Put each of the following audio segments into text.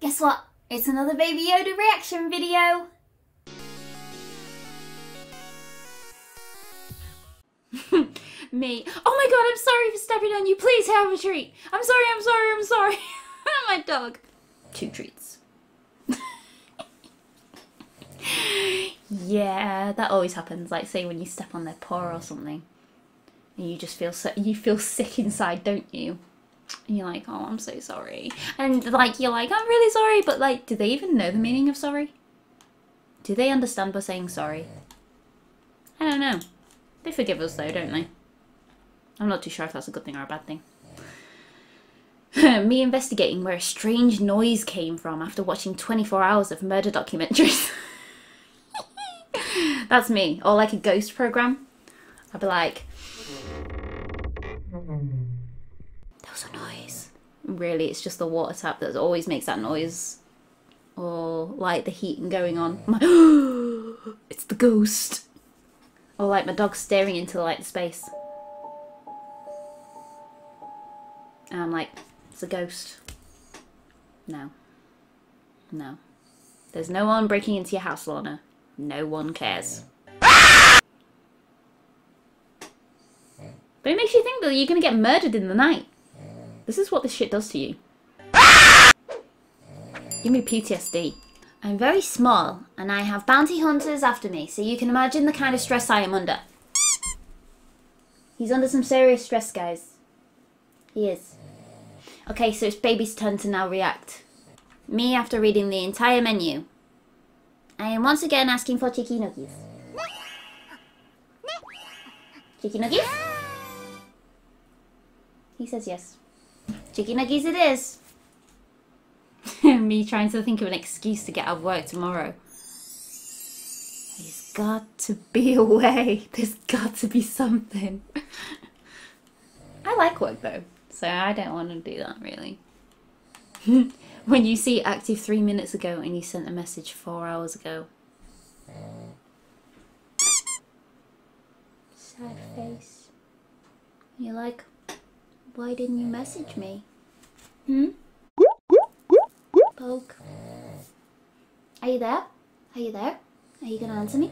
Guess what? It's another Baby Yoda reaction video! Me. Oh my god, I'm sorry for stepping on you. Please have a treat. I'm sorry. My dog. Two treats. Yeah, that always happens. Like, say when you step on their paw or something. And you just feel so, you feel sick inside, don't you? And you're like, oh, I'm so sorry. And like, you're like, I'm really sorry. But like, do they even know the meaning of sorry? Do they understand by saying sorry? I don't know. They forgive us though, don't they? I'm not too sure if that's a good thing or a bad thing. Me investigating where a strange noise came from after watching 24 hours of murder documentaries. That's me. Or like a ghost program. I'd be like, there was a noise. Really, it's just the water tap that always makes that noise. Or like the heating going on. I'm like, oh, it's the ghost. Or like my dog staring into the light space. And I'm like, it's a ghost. No. No. There's no one breaking into your house, Lorna. No one cares. But it makes you think that you're going to get murdered in the night. This is what this shit does to you. Give me PTSD. I'm very small, and I have bounty hunters after me, so you can imagine the kind of stress I am under. He's under some serious stress, guys. He is. Okay, so it's baby's turn to now react. Me after reading the entire menu. I am once again asking for chicky nuggies. Chicky nuggies? He says yes. Chicky nuggies it is. Me trying to think of an excuse to get out of work tomorrow. There's got to be a way. There's got to be something. I like work though, so I don't want to do that really. When you see active 3 minutes ago and you sent a message 4 hours ago. Sad face. You're like, why didn't you message me? Hmm? Poke. Are you there? Are you there? Are you gonna answer me?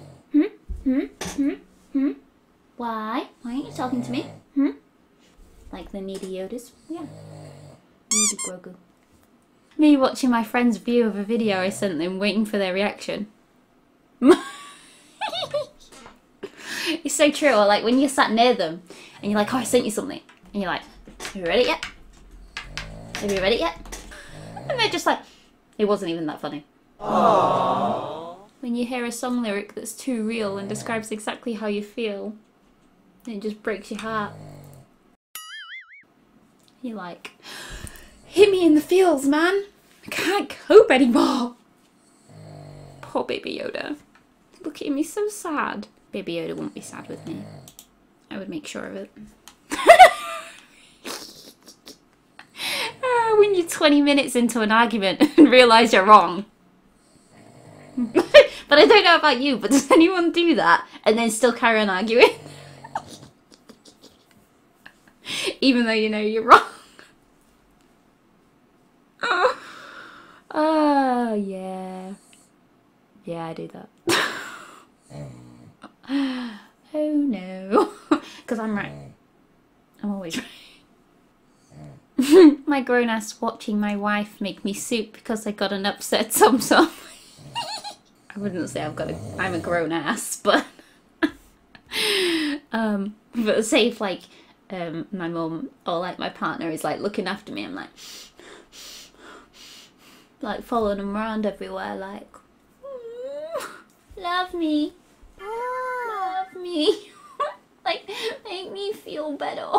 Why? Why aren't you talking to me? Like the needy Yodas? Yeah. Needy Grogu. Me watching my friend's view of a video I sent them, waiting for their reaction. It's so true. Or like when you're sat near them and you're like, oh, I sent you something. And you're like, have you read it yet? Have you read it yet? And they're just like, it wasn't even that funny. Aww. When you hear a song lyric that's too real and describes exactly how you feel, it just breaks your heart. You're like, hit me in the feels, man. I can't cope anymore. Poor Baby Yoda. Look at me, so sad. Baby Yoda won't be sad with me. I would make sure of it. When you're 20 minutes into an argument and realise you're wrong. But I don't know about you, but does anyone do that and then still carry on arguing? Even though you know you're wrong. Oh, yeah. Yeah, I do that. Oh no. Because I'm right. I'm always right. My grown ass watching my wife make me soup because I got an upset something. I wouldn't say I'm a grown ass, but but say if like my mum or like my partner is like looking after me, I'm like following them around everywhere, like love me, love me, like make me feel better.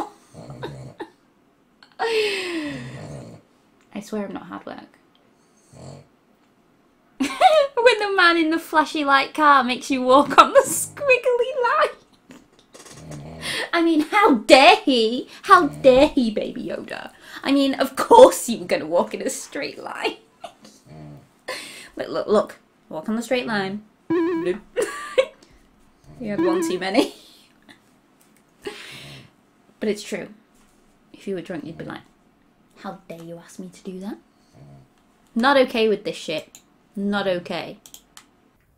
I swear I'm not hard work. When the man in the flashy light car makes you walk on the squiggly line. I mean, how dare he? How dare he, Baby Yoda? I mean, of course you were going to walk in a straight line. Look. Walk on the straight line. You had one too many. But it's true. If you were drunk, you'd be like, how dare you ask me to do that? Not okay with this shit. Not okay.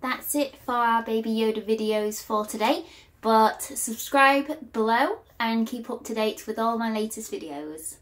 That's it for our Baby Yoda videos for today, but subscribe below and keep up to date with all my latest videos.